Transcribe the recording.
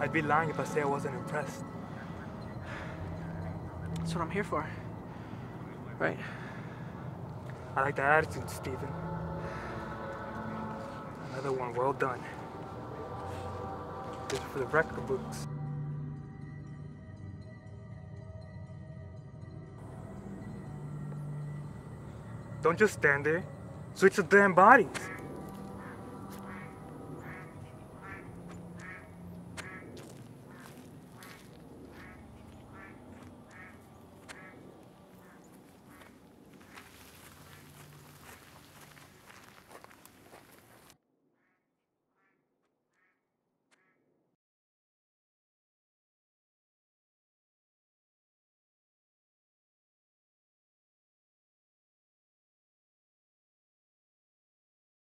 I'd be lying if I say I wasn't impressed. That's what I'm here for. Right. I like that attitude, Steven. Another one, well done. This is for the record books. Don't just stand there. Switch the damn bodies.